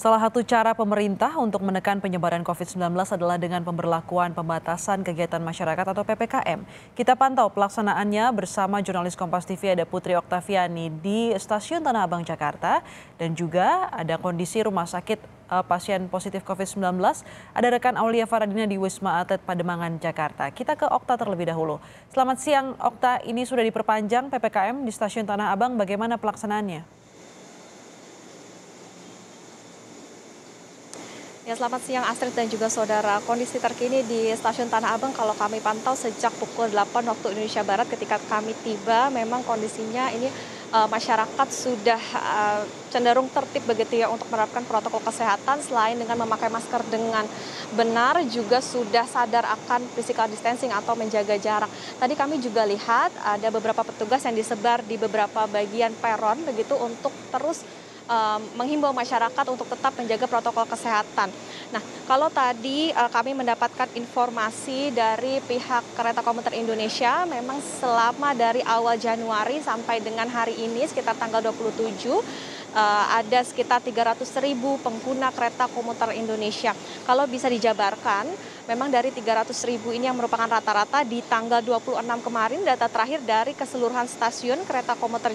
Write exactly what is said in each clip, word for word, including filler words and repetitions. Salah satu cara pemerintah untuk menekan penyebaran COVID sembilan belas adalah dengan pemberlakuan pembatasan kegiatan masyarakat atau P P K M. Kita pantau pelaksanaannya bersama jurnalis Kompas T V ada Putri Oktaviani di Stasiun Tanah Abang, Jakarta. Dan juga ada kondisi rumah sakit uh, pasien positif COVID sembilan belas. Ada rekan Aulia Faradina di Wisma Atlet, Pademangan, Jakarta. Kita ke Okta terlebih dahulu. Selamat siang Okta, ini sudah diperpanjang P P K M di Stasiun Tanah Abang. Bagaimana pelaksanaannya? Ya, selamat siang Astrid dan juga saudara. Kondisi terkini di Stasiun Tanah Abang kalau kami pantau sejak pukul delapan waktu Indonesia Barat ketika kami tiba, memang kondisinya ini uh, masyarakat sudah uh, cenderung tertib begitu ya untuk menerapkan protokol kesehatan, selain dengan memakai masker dengan benar juga sudah sadar akan physical distancing atau menjaga jarak. Tadi kami juga lihat ada beberapa petugas yang disebar di beberapa bagian peron begitu untuk terus menghimbau masyarakat untuk tetap menjaga protokol kesehatan. Nah, kalau tadi kami mendapatkan informasi dari pihak Kereta Komuter Indonesia, memang selama dari awal Januari sampai dengan hari ini sekitar tanggal dua puluh tujuh, ada sekitar tiga ratus ribu pengguna Kereta Komuter Indonesia. Kalau bisa dijabarkan, memang dari tiga ratus ribu ini yang merupakan rata-rata di tanggal dua puluh enam kemarin, data terakhir dari keseluruhan stasiun Kereta Komuter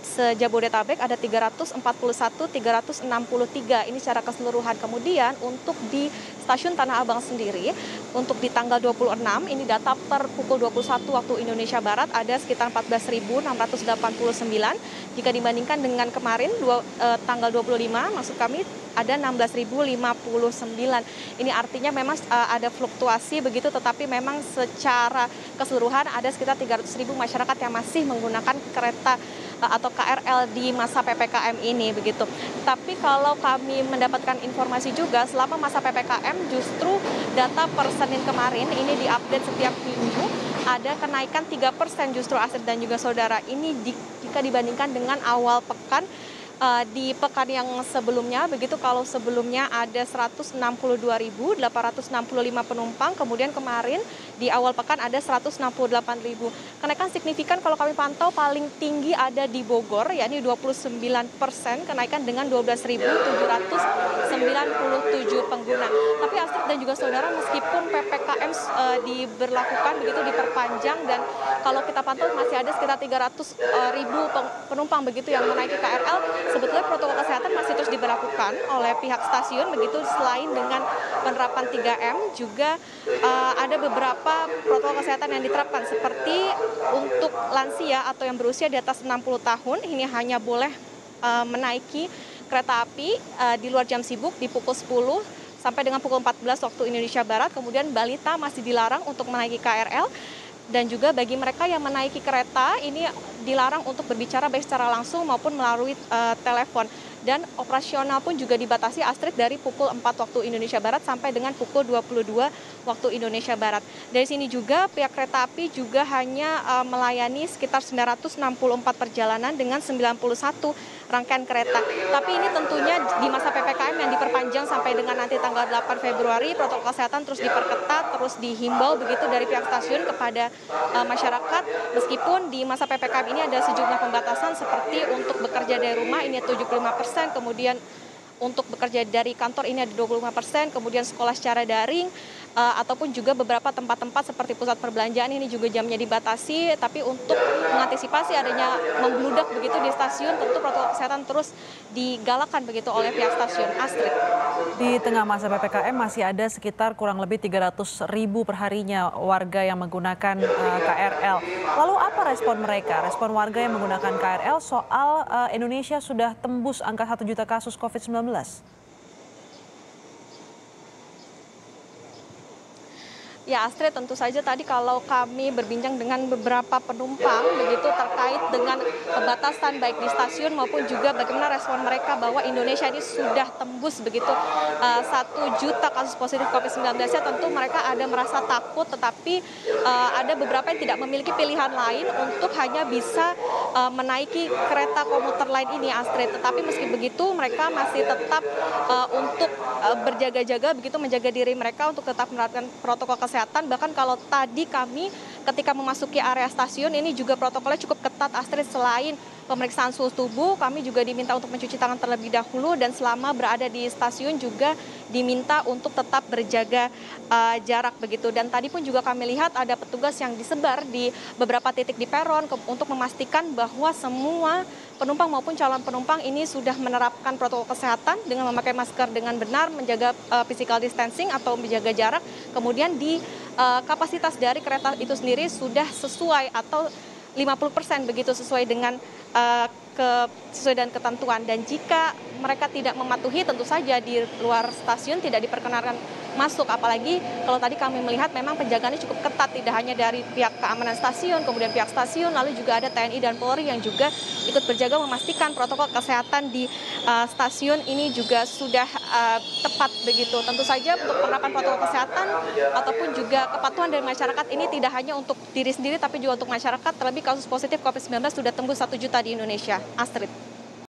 se-Jabodetabek ada tiga ratus empat puluh satu, tiga ratus enam puluh tiga ini secara keseluruhan. Kemudian untuk di Stasiun Tanah Abang sendiri untuk di tanggal dua puluh enam ini data per pukul dua puluh satu waktu Indonesia Barat ada sekitar empat belas ribu enam ratus delapan puluh sembilan jika dibandingkan dengan kemarin dua, eh, tanggal dua puluh lima maksud kami ada enam belas ribu lima puluh sembilan. Ini artinya memang uh, ada fluktuasi begitu, tetapi memang secara keseluruhan ada sekitar tiga ratus ribu masyarakat yang masih menggunakan kereta uh, atau K R L di masa P P K M ini begitu. Tapi kalau kami mendapatkan informasi juga selama masa P P K M justru data per Senin kemarin ini diupdate setiap minggu ada kenaikan tiga persen justru Astrid dan juga saudara. Ini jika dibandingkan dengan awal pekan. Uh, di pekan yang sebelumnya, begitu kalau sebelumnya ada seratus enam puluh dua ribu delapan ratus enam puluh lima penumpang, kemudian kemarin di awal pekan ada seratus enam puluh delapan ribu. Kenaikan signifikan kalau kami pantau paling tinggi ada di Bogor, yakni dua puluh sembilan persen kenaikan dengan dua belas ribu tujuh ratus sembilan puluh tujuh pengguna. Tapi Astrid dan juga saudara, meskipun P P K M uh, diberlakukan, begitu diperpanjang, dan kalau kita pantau masih ada sekitar tiga ratus ribu penumpang begitu yang menaiki K R L, sebetulnya protokol kesehatan masih terus diberlakukan oleh pihak stasiun begitu. Selain dengan penerapan tiga M juga uh, ada beberapa protokol kesehatan yang diterapkan seperti untuk lansia atau yang berusia di atas enam puluh tahun ini hanya boleh uh, menaiki kereta api uh, di luar jam sibuk di pukul sepuluh sampai dengan pukul empat belas waktu Indonesia Barat. Kemudian balita masih dilarang untuk menaiki K R L. Dan juga bagi mereka yang menaiki kereta ini dilarang untuk berbicara baik secara langsung maupun melalui uh, telepon. Dan operasional pun juga dibatasi Astrid dari pukul empat waktu Indonesia Barat sampai dengan pukul dua puluh dua waktu Indonesia Barat. Dari sini juga pihak kereta api juga hanya uh, melayani sekitar sembilan ratus enam puluh empat perjalanan dengan sembilan puluh satu rangkaian kereta. Tapi ini tentunya di masa P P K M yang diperpanjang sampai dengan nanti tanggal delapan Februari, protokol kesehatan terus diperketat, terus dihimbau begitu dari pihak stasiun kepada uh, masyarakat. Meskipun di masa P P K M ini ada sejumlah pembatasan seperti untuk bekerja dari rumah ini tujuh puluh lima persen. Kemudian untuk bekerja dari kantor ini ada dua puluh lima persen, kemudian sekolah secara daring, uh, ataupun juga beberapa tempat-tempat seperti pusat perbelanjaan ini juga jamnya dibatasi. Tapi untuk mengantisipasi adanya membludak begitu di stasiun, tentu protokol kesehatan terus digalakan begitu oleh pihak stasiun. Astrid. Di tengah masa P P K M masih ada sekitar kurang lebih tiga ratus ribu perharinya warga yang menggunakan uh, K R L. Lalu apa respon mereka? Respon warga yang menggunakan K R L soal uh, Indonesia sudah tembus angka satu juta kasus COVID sembilan belas. Ya Astrid, tentu saja tadi kalau kami berbincang dengan beberapa penumpang begitu terkait dengan pembatasan baik di stasiun maupun juga bagaimana respon mereka bahwa Indonesia ini sudah tembus begitu satu uh, juta kasus positif COVID sembilan belas. Ya tentu mereka ada merasa takut, tetapi uh, ada beberapa yang tidak memiliki pilihan lain untuk hanya bisa uh, menaiki kereta komuter lain ini Astrid. Tetapi meski begitu mereka masih tetap uh, untuk uh, berjaga-jaga begitu, menjaga diri mereka untuk tetap menerapkan protokol kesehatan. Bahkan kalau tadi kami ketika memasuki area stasiun ini juga protokolnya cukup ketat Astrid, selain pemeriksaan suhu tubuh, kami juga diminta untuk mencuci tangan terlebih dahulu, dan selama berada di stasiun juga diminta untuk tetap berjaga uh, jarak begitu. Dan tadi pun juga kami lihat ada petugas yang disebar di beberapa titik di peron ke, untuk memastikan bahwa semua penumpang maupun calon penumpang ini sudah menerapkan protokol kesehatan dengan memakai masker dengan benar, menjaga uh, physical distancing atau menjaga jarak. Kemudian di uh, kapasitas dari kereta itu sendiri sudah sesuai atau lima puluh persen begitu sesuai dengan uh, ke, sesuai dengan ketentuan. Dan jika mereka tidak mematuhi, tentu saja di luar stasiun tidak diperkenankan masuk, apalagi kalau tadi kami melihat memang penjagaannya cukup ketat, tidak hanya dari pihak keamanan stasiun, kemudian pihak stasiun, lalu juga ada T N I dan Polri yang juga ikut berjaga memastikan protokol kesehatan di uh, stasiun ini juga sudah uh, tepat begitu. Tentu saja untuk penerapan protokol kesehatan ataupun juga kepatuhan dari masyarakat ini tidak hanya untuk diri sendiri tapi juga untuk masyarakat, terlebih kasus positif covid sembilan belas sudah tembus satu juta di Indonesia. Astrid.